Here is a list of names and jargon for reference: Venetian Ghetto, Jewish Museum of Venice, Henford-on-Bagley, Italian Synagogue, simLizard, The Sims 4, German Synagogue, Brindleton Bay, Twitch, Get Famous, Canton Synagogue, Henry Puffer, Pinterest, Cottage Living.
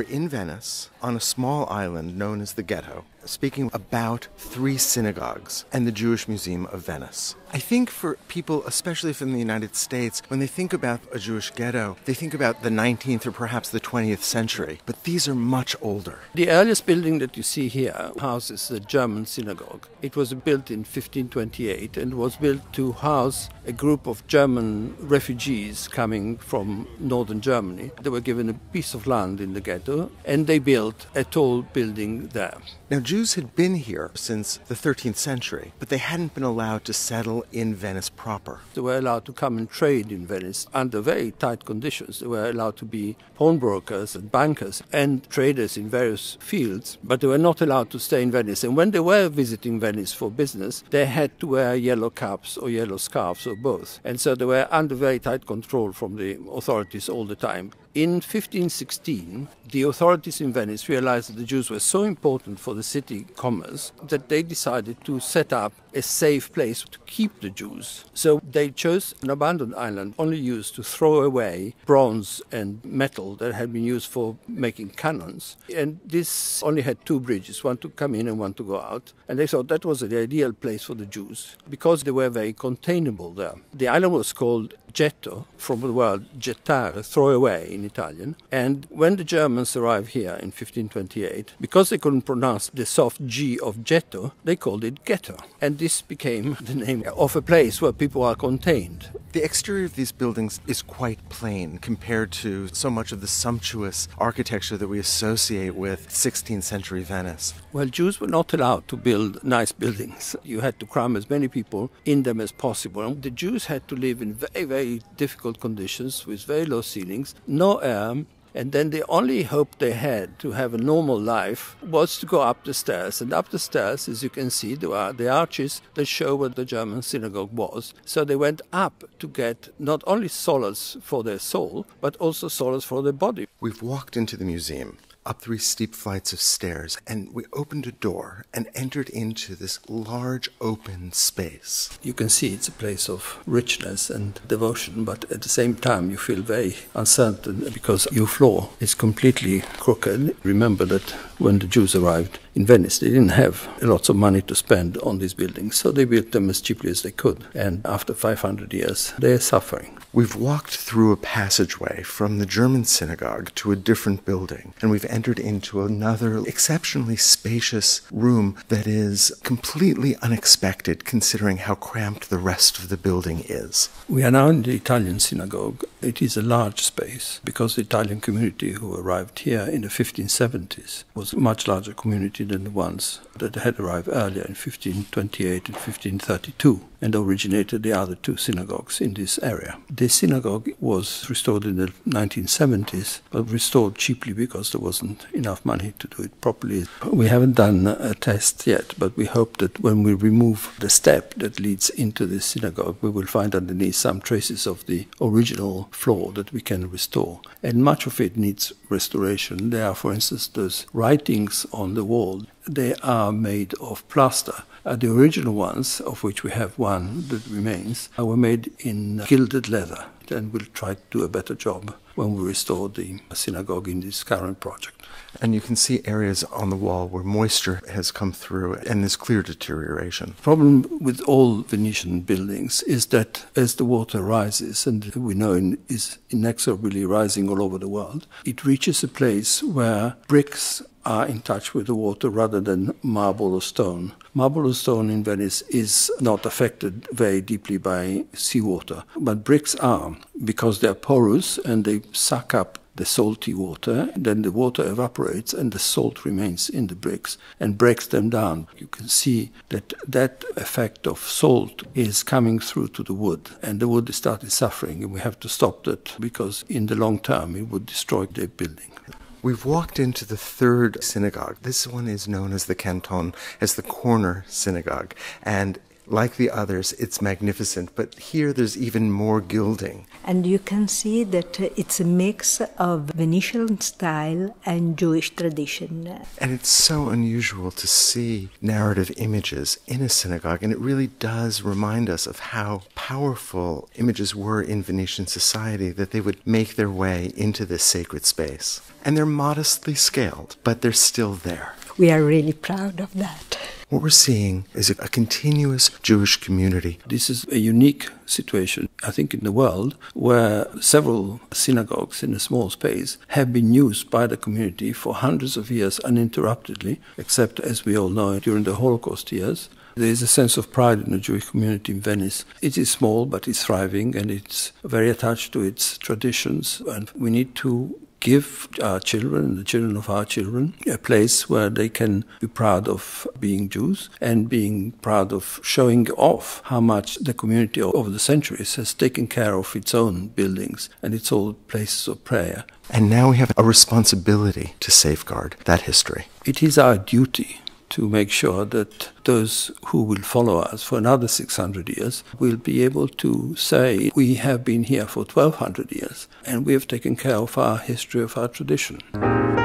We're in Venice, on a small island known as the Ghetto, speaking about three synagogues and the Jewish Museum of Venice. I think for people, especially from the United States, when they think about a Jewish ghetto, they think about the 19th or perhaps the 20th century, but these are much older. The earliest building that you see here houses the German Synagogue. It was built in 1528 and was built to house a group of German refugees coming from northern Germany. They were given a piece of land in the ghetto and they built a tall building there. Now, Jews had been here since the 13th century, but they hadn't been allowed to settle in Venice proper. They were allowed to come and trade in Venice under very tight conditions. They were allowed to be pawnbrokers and bankers and traders in various fields, but they were not allowed to stay in Venice. And when they were visiting Venice for business, they had to wear yellow caps or yellow scarves or both. And so they were under very tight control from the authorities all the time. In 1516, the authorities in Venice realized that the Jews were so important for the city commerce that they decided to set up a safe place to keep the Jews. So they chose an abandoned island only used to throw away bronze and metal that had been used for making cannons. And this only had two bridges, one to come in and one to go out. And they thought that was the ideal place for the Jews because they were very containable there. The island was called Getto, from the word gettare, throw away in Italian. And when the Germans arrived here in 1528, because they couldn't pronounce the soft G of Getto, they called it Ghetto. And this became the name of a place where people are contained. The exterior of these buildings is quite plain compared to so much of the sumptuous architecture that we associate with 16th century Venice. Well, Jews were not allowed to build nice buildings. You had to cram as many people in them as possible. And the Jews had to live in very difficult conditions with very low ceilings, no air, and then the only hope they had to have a normal life was to go up the stairs. And up the stairs, as you can see, there are the arches that show where the German synagogue was. So they went up to get not only solace for their soul, but also solace for their body. We've walked into the museum, up three steep flights of stairs, and we opened a door and entered into this large open space. You can see it's a place of richness and devotion, but at the same time you feel very uncertain because your floor is completely crooked. Remember that when the Jews arrived in Venice, they didn't have lots of money to spend on these buildings, so they built them as cheaply as they could. And after 500 years, they are suffering. We've walked through a passageway from the German synagogue to a different building, and we've entered into another exceptionally spacious room that is completely unexpected considering how cramped the rest of the building is. We are now in the Italian synagogue. It is a large space because the Italian community who arrived here in the 1570s was a much larger community than the ones that had arrived earlier in 1528 and 1532 and originated the other two synagogues in this area. The synagogue was restored in the 1970s, but restored cheaply because there wasn't enough money to do it properly. We haven't done a test yet, but we hope that when we remove the step that leads into the synagogue, we will find underneath some traces of the original floor that we can restore. And much of it needs restoration. There are, for instance, those writings on the wall. They are made of plaster. The original ones, of which we have one that remains, were made in gilded leather, and we'll try to do a better job when we restore the synagogue in this current project. And you can see areas on the wall where moisture has come through and there's clear deterioration. The problem with all Venetian buildings is that as the water rises, and we know it is inexorably rising all over the world, it reaches a place where bricks are in touch with the water rather than marble or stone. Marble or stone in Venice is not affected very deeply by seawater, but bricks are, because they are porous and they suck up the salty water, then the water evaporates and the salt remains in the bricks and breaks them down. You can see that that effect of salt is coming through to the wood, and the wood started suffering, and we have to stop that because in the long term it would destroy the building. We've walked into the third synagogue. This one is known as the Canton, as the corner synagogue, and like the others, it's magnificent, but here there's even more gilding. And you can see that it's a mix of Venetian style and Jewish tradition. And it's so unusual to see narrative images in a synagogue, and it really does remind us of how powerful images were in Venetian society, that they would make their way into this sacred space. And they're modestly scaled, but they're still there. We are really proud of that. What we're seeing is a continuous Jewish community. This is a unique situation, I think, in the world, where several synagogues in a small space have been used by the community for hundreds of years uninterruptedly, except, as we all know, during the Holocaust years. There is a sense of pride in the Jewish community in Venice. It is small, but it's thriving, and it's very attached to its traditions, and we need to give our children, the children of our children, a place where they can be proud of being Jews and being proud of showing off how much the community over the centuries has taken care of its own buildings and its own places of prayer. And now we have a responsibility to safeguard that history. It is our duty to make sure that those who will follow us for another 600 years will be able to say, we have been here for 1,200 years and we have taken care of our history, of our tradition.